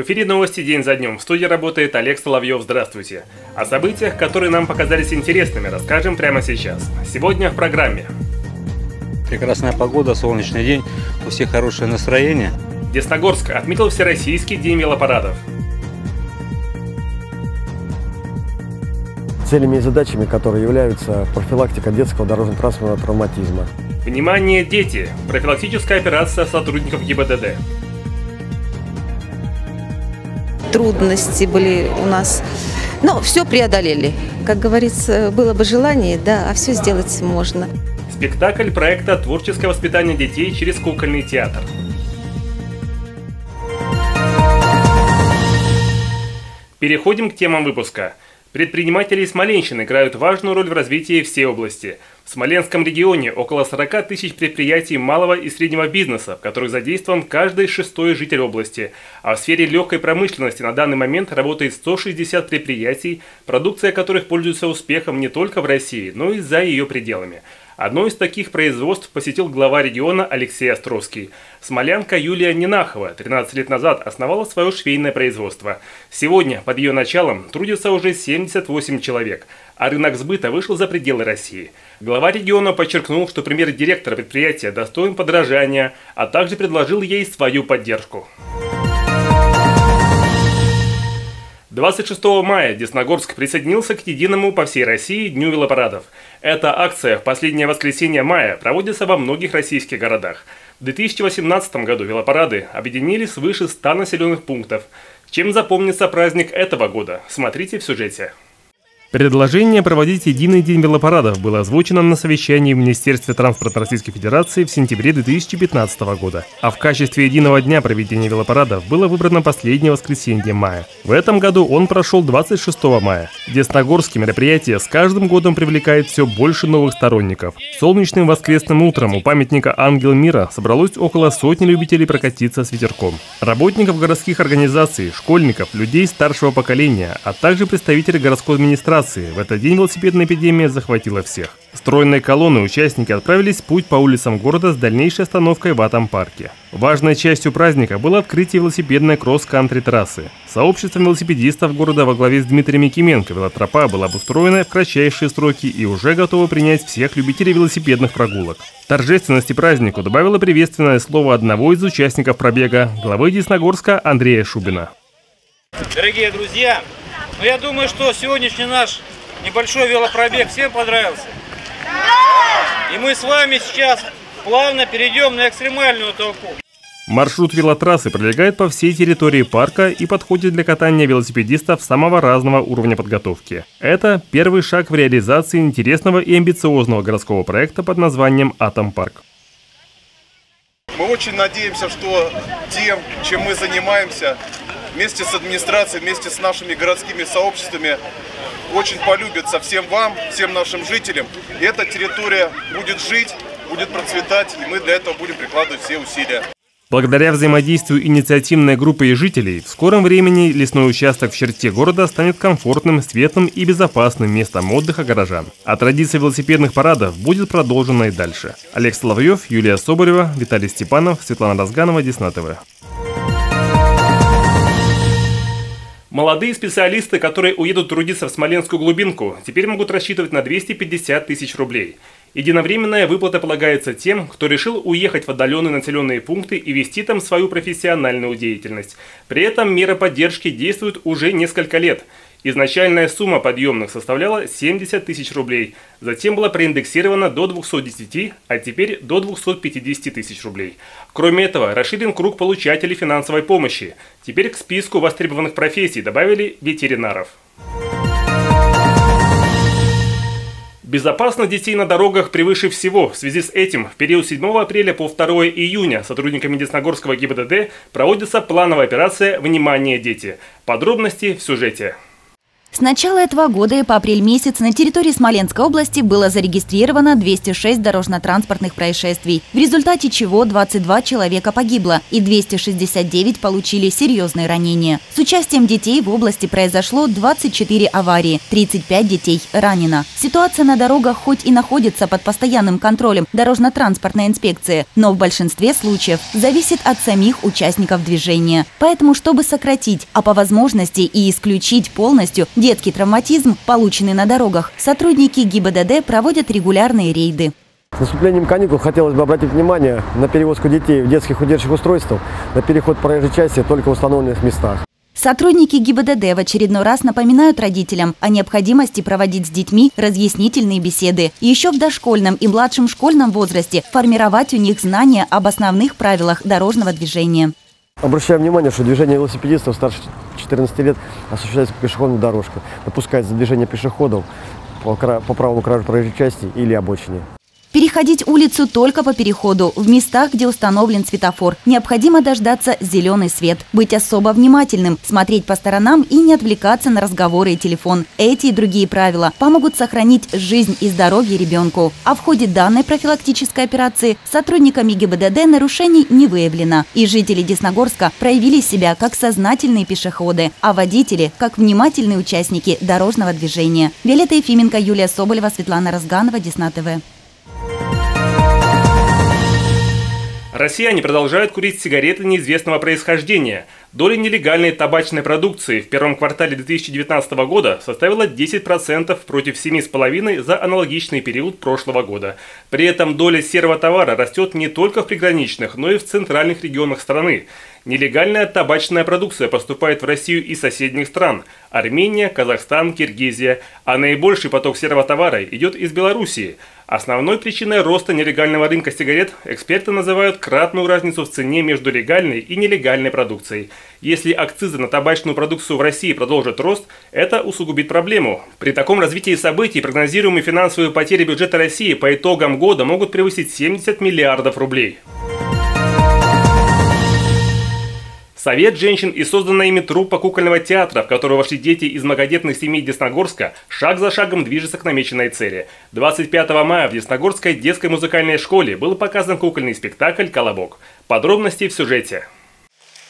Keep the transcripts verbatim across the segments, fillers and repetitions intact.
В эфире новости день за днем. В студии работает Олег Соловьев. Здравствуйте. О событиях, которые нам показались интересными, расскажем прямо сейчас. Сегодня в программе. Прекрасная погода, солнечный день, у всех хорошее настроение. Десногорск отметил Всероссийский день велопарадов. Целями и задачами, которые являются профилактика детского дорожно-транспортного травматизма. Внимание, дети! Профилактическая операция сотрудников ГИБДД. Трудности были у нас, но все преодолели. Как говорится, было бы желание, да, а все сделать можно. Спектакль проекта «Творческое воспитание детей через кукольный театр». Переходим к темам выпуска. Предприниматели Смоленщины играют важную роль в развитии всей области. В Смоленском регионе около сорока тысяч предприятий малого и среднего бизнеса, в которых задействован каждый шестой житель области. А в сфере легкой промышленности на данный момент работает сто шестьдесят предприятий, продукция которых пользуется успехом не только в России, но и за ее пределами. Одно из таких производств посетил глава региона Алексей Островский. Смолянка Юлия Ненахова тринадцать лет назад основала свое швейное производство. Сегодня под ее началом трудится уже семьдесят восемь человек, а рынок сбыта вышел за пределы России. Глава региона подчеркнул, что пример директора предприятия достоин подражания, а также предложил ей свою поддержку. двадцать шестого мая Десногорск присоединился к единому по всей России Дню велопарадов. Эта акция в последнее воскресенье мая проводится во многих российских городах. В две тысячи восемнадцатом году велопарады объединили свыше ста населенных пунктов. Чем запомнится праздник этого года, смотрите в сюжете. Предложение проводить единый день велопарадов было озвучено на совещании в Министерстве транспорта Российской Федерации в сентябре две тысячи пятнадцатого года. А в качестве единого дня проведения велопарадов было выбрано последнее воскресенье мая. В этом году он прошел двадцать шестого мая. Десногорское мероприятие с каждым годом привлекает все больше новых сторонников. Солнечным воскресным утром у памятника «Ангел мира» собралось около сотни любителей прокатиться с ветерком. Работников городских организаций, школьников, людей старшего поколения, а также представителей городской администрации. В этот день велосипедная эпидемия захватила всех. Стройной колонны участники отправились в путь по улицам города с дальнейшей остановкой в Атомпарке. Важной частью праздника было открытие велосипедной кросс-кантри трассы. Сообществом велосипедистов города во главе с Дмитрием Якименко велотропа была обустроена в кратчайшие сроки и уже готова принять всех любителей велосипедных прогулок. Торжественности празднику добавило приветственное слово одного из участников пробега, главы Десногорска Андрея Шубина. Дорогие друзья! Но я думаю, что сегодняшний наш небольшой велопробег всем понравился. И мы с вами сейчас плавно перейдем на экстремальную толку. Маршрут велотрассы пролегает по всей территории парка и подходит для катания велосипедистов самого разного уровня подготовки. Это первый шаг в реализации интересного и амбициозного городского проекта под названием «Атомпарк». Мы очень надеемся, что тем, чем мы занимаемся, вместе с администрацией, вместе с нашими городскими сообществами очень полюбится всем вам, всем нашим жителям. И эта территория будет жить, будет процветать, и мы для этого будем прикладывать все усилия. Благодаря взаимодействию инициативной группы и жителей, в скором времени лесной участок в черте города станет комфортным, светлым и безопасным местом отдыха горожан. А традиция велосипедных парадов будет продолжена и дальше. Олег Соловьев, Юлия Соборева, Виталий Степанов, Светлана Разганова, Десна ТВ. Молодые специалисты, которые уедут трудиться в Смоленскую глубинку, теперь могут рассчитывать на двести пятьдесят тысяч рублей. Единовременная выплата полагается тем, кто решил уехать в отдаленные населенные пункты и вести там свою профессиональную деятельность. При этом мера поддержки действует уже несколько лет. Изначальная сумма подъемных составляла семьдесят тысяч рублей, затем была проиндексирована до двухсот десяти, а теперь до двухсот пятидесяти тысяч рублей. Кроме этого, расширен круг получателей финансовой помощи. Теперь к списку востребованных профессий добавили ветеринаров. Безопасность детей на дорогах превыше всего. В связи с этим в период с седьмого апреля по второго июня сотрудниками Десногорского ГИБДД проводится плановая операция «Внимание, дети». Подробности в сюжете. С начала этого года и по апрель месяц на территории Смоленской области было зарегистрировано двести шесть дорожно-транспортных происшествий, в результате чего двадцать два человека погибло и двести шестьдесят девять получили серьезные ранения. С участием детей в области произошло двадцать четыре аварии, тридцать пять детей ранено. Ситуация на дорогах хоть и находится под постоянным контролем дорожно-транспортной инспекции, но в большинстве случаев зависит от самих участников движения. Поэтому, чтобы сократить, а по возможности и исключить полностью детский травматизм, полученный на дорогах, сотрудники ГИБДД проводят регулярные рейды. С наступлением каникул хотелось бы обратить внимание на перевозку детей в детских удерживающих устройствах, на переход проезжей части только в установленных местах. Сотрудники ГИБДД в очередной раз напоминают родителям о необходимости проводить с детьми разъяснительные беседы. Еще в дошкольном и младшем школьном возрасте формировать у них знания об основных правилах дорожного движения. Обращаю внимание, что движение велосипедистов старше четырнадцати лет осуществляется по пешеходной дорожке. Допускается движение пешеходов по, по правилу краю проезжей части или обочине. Переходить улицу только по переходу. В местах, где установлен светофор, необходимо дождаться зеленый свет. Быть особо внимательным, смотреть по сторонам и не отвлекаться на разговоры и телефон. Эти и другие правила помогут сохранить жизнь и здоровье ребенку. А в ходе данной профилактической операции сотрудниками ГИБДД нарушений не выявлено. И жители Десногорска проявили себя как сознательные пешеходы, а водители – как внимательные участники дорожного движения. Виолетта Ефименко, Юлия Соборева, Светлана Разганова, Десна ТВ. Россияне продолжают курить сигареты неизвестного происхождения. Доля нелегальной табачной продукции в первом квартале две тысячи девятнадцатого года составила десять процентов против семь и пять десятых процента за аналогичный период прошлого года. При этом доля серого товара растет не только в приграничных, но и в центральных регионах страны. Нелегальная табачная продукция поступает в Россию из соседних стран – Армения, Казахстан, Киргизия. А наибольший поток серого товара идет из Белоруссии. Основной причиной роста нелегального рынка сигарет эксперты называют кратную разницу в цене между легальной и нелегальной продукцией. Если акцизы на табачную продукцию в России продолжат рост, это усугубит проблему. При таком развитии событий прогнозируемые финансовые потери бюджета России по итогам года могут превысить семьдесят миллиардов рублей. Совет женщин и созданная ими труппа кукольного театра, в которую вошли дети из многодетных семей Десногорска, шаг за шагом движется к намеченной цели. двадцать пятого мая в Десногорской детской музыкальной школе был показан кукольный спектакль «Колобок». Подробности в сюжете.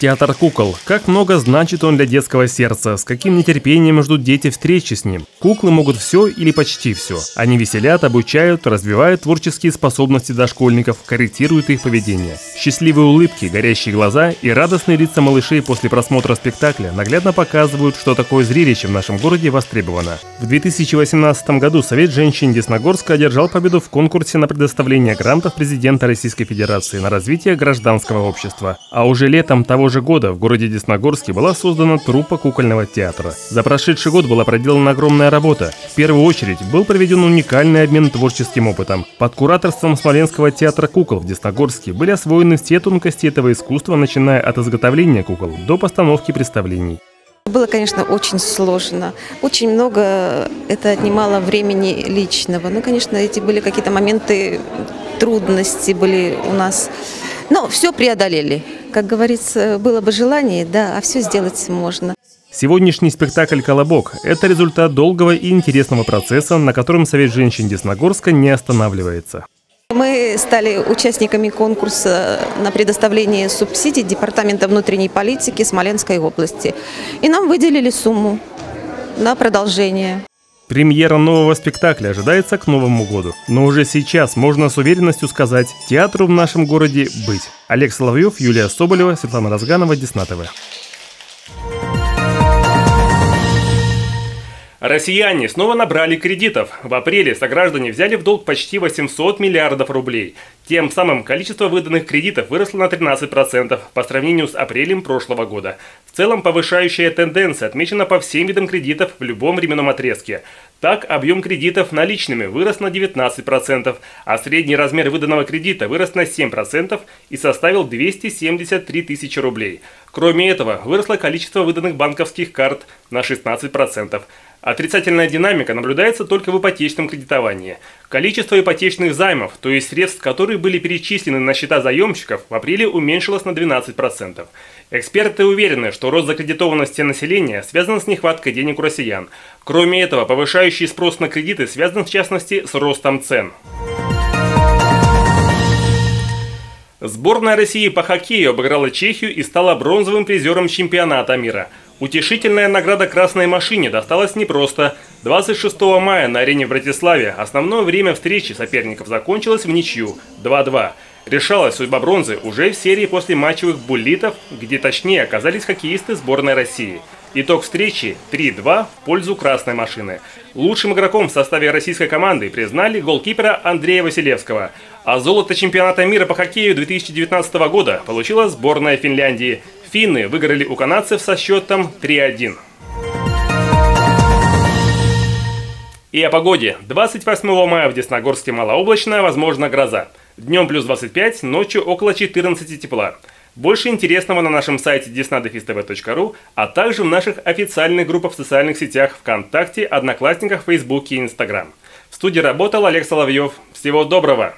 Театр кукол. Как много значит он для детского сердца, с каким нетерпением ждут дети встречи с ним. Куклы могут все или почти все. Они веселят, обучают, развивают творческие способности дошкольников, корректируют их поведение. Счастливые улыбки, горящие глаза и радостные лица малышей после просмотра спектакля наглядно показывают, что такое зрелище в нашем городе востребовано. В две тысячи восемнадцатом году Совет женщин Десногорска одержал победу в конкурсе на предоставление грантов президента Российской Федерации на развитие гражданского общества. А уже летом того же года в городе Десногорске была создана труппа кукольного театра. За прошедший год была проделана огромная работа. В первую очередь был проведен уникальный обмен творческим опытом. Под кураторством Смоленского театра кукол в Десногорске были освоены все тонкости этого искусства, начиная от изготовления кукол до постановки представлений. Было, конечно, очень сложно. Очень много это отнимало времени личного. Ну, конечно, эти были какие-то моменты, трудности были у нас. Но все преодолели. Как говорится, было бы желание, да, а все сделать можно. Сегодняшний спектакль «Колобок» – это результат долгого и интересного процесса, на котором Совет женщин Десногорска не останавливается. Мы стали участниками конкурса на предоставление субсидий Департамента внутренней политики Смоленской области. И нам выделили сумму на продолжение. Премьера нового спектакля ожидается к Новому году. Но уже сейчас можно с уверенностью сказать – театру в нашем городе быть. Олег Соловьев, Юлия Соболева, Светлана Разганова, Десна ТВ. Россияне снова набрали кредитов. В апреле сограждане взяли в долг почти восемьсот миллиардов рублей. Тем самым количество выданных кредитов выросло на тринадцать процентов по сравнению с апрелем прошлого года. В целом повышающая тенденция отмечена по всем видам кредитов в любом временном отрезке. Так, объем кредитов наличными вырос на девятнадцать процентов, а средний размер выданного кредита вырос на семь процентов и составил двести семьдесят три тысячи рублей. Кроме этого, выросло количество выданных банковских карт на шестнадцать процентов. Отрицательная динамика наблюдается только в ипотечном кредитовании. Количество ипотечных займов, то есть средств, которые были перечислены на счета заемщиков, в апреле уменьшилось на двенадцать процентов. Эксперты уверены, что рост закредитованности населения связан с нехваткой денег у россиян. Кроме этого, повышающий спрос на кредиты связан в частности с ростом цен. Сборная России по хоккею обыграла Чехию и стала бронзовым призером чемпионата мира. Утешительная награда «Красной машине» досталась непросто. двадцать шестого мая на арене в Братиславе основное время встречи соперников закончилось в ничью два-два. Решалась судьба бронзы уже в серии после матчевых буллитов, где точнее оказались хоккеисты сборной России. Итог встречи три-два в пользу «Красной машины». Лучшим игроком в составе российской команды признали голкипера Андрея Василевского. А золото чемпионата мира по хоккею две тысячи девятнадцатого года получила сборная Финляндии. Финны выиграли у канадцев со счетом три-один. И о погоде. двадцать восьмого мая в Десногорске малооблачная, возможно, гроза. Днем плюс двадцать пять, ночью около четырнадцати тепла. Больше интересного на нашем сайте desna-tv.ru, а также в наших официальных группах в социальных сетях ВКонтакте, Одноклассниках, Фейсбуке и Инстаграм. В студии работал Олег Соловьев. Всего доброго!